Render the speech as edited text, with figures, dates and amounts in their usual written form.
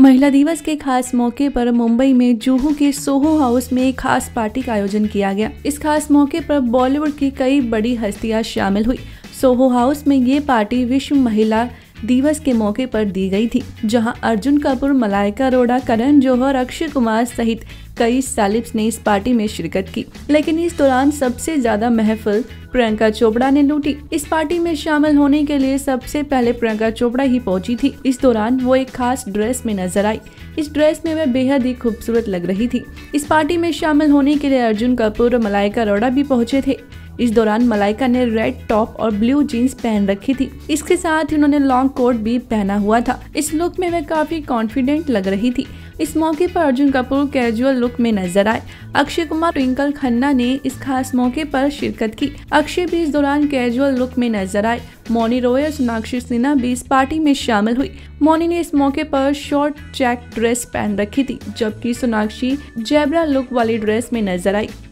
महिला दिवस के खास मौके पर मुंबई में जुहू के सोहो हाउस में एक खास पार्टी का आयोजन किया गया। इस खास मौके पर बॉलीवुड की कई बड़ी हस्तियां शामिल हुई। सोहो हाउस में ये पार्टी विश्व महिला दिवस के मौके पर दी गई थी, जहां अर्जुन कपूर, मलाइका अरोड़ा, करण जौहर, अक्षय कुमार सहित कई सेलिब्स ने इस पार्टी में शिरकत की। लेकिन इस दौरान सबसे ज्यादा महफिल प्रियंका चोपड़ा ने लूटी। इस पार्टी में शामिल होने के लिए सबसे पहले प्रियंका चोपड़ा ही पहुंची थी। इस दौरान वो एक खास ड्रेस में नजर आई। इस ड्रेस में वह बेहद ही खूबसूरत लग रही थी। इस पार्टी में शामिल होने के लिए अर्जुन कपूर और मलाइका अरोड़ा भी पहुंचे थे। इस दौरान मलाइका ने रेड टॉप और ब्लू जीन्स पहन रखी थी। इसके साथ ही उन्होंने लॉन्ग कोट भी पहना हुआ था। इस लुक में वह काफी कॉन्फिडेंट लग रही थी। इस मौके पर अर्जुन कपूर कैजुअल लुक में नजर आए। अक्षय कुमार, ट्विंकल खन्ना ने इस खास मौके पर शिरकत की। अक्षय भी इस दौरान कैजुअल लुक में नजर आए। मौनी रॉय और सोनाक्षी सिन्हा भी इस पार्टी में शामिल हुई। मौनी ने इस मौके पर शॉर्ट चेक ड्रेस पहन रखी थी, जबकि सोनाक्षी जेब्रा लुक वाली ड्रेस में नजर आई।